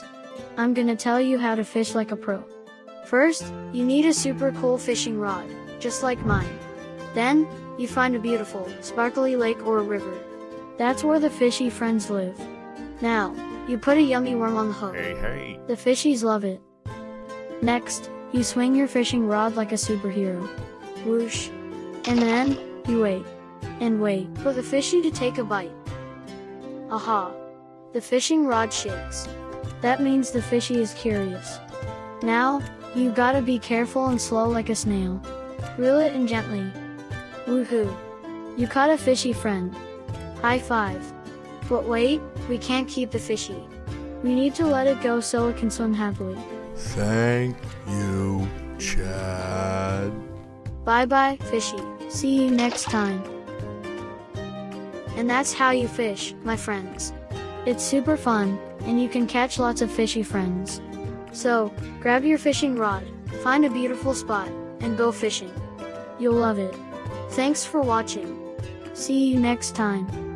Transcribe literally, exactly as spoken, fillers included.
is. I'm gonna tell you how to fish like a pro. First, you need a super cool fishing rod, just like mine. Then, you find a beautiful, sparkly lake or river. That's where the fishy friends live. Now, you put a yummy worm on the hook. Hey, hey. The fishies love it. Next, you swing your fishing rod like a superhero. Whoosh. And then, you wait. And wait for the fishy to take a bite. Aha. The fishing rod shakes. That means the fishy is curious. Now, you gotta be careful and slow like a snail. Reel it in gently. Woohoo! You caught a fishy friend. High five. But wait, we can't keep the fishy. We need to let it go so it can swim happily. Thank you, Chad. Bye-bye, fishy. See you next time. And that's how you fish, my friends. It's super fun, and you can catch lots of fishy friends. So, grab your fishing rod, find a beautiful spot, and go fishing. You'll love it. Thanks for watching. See you next time.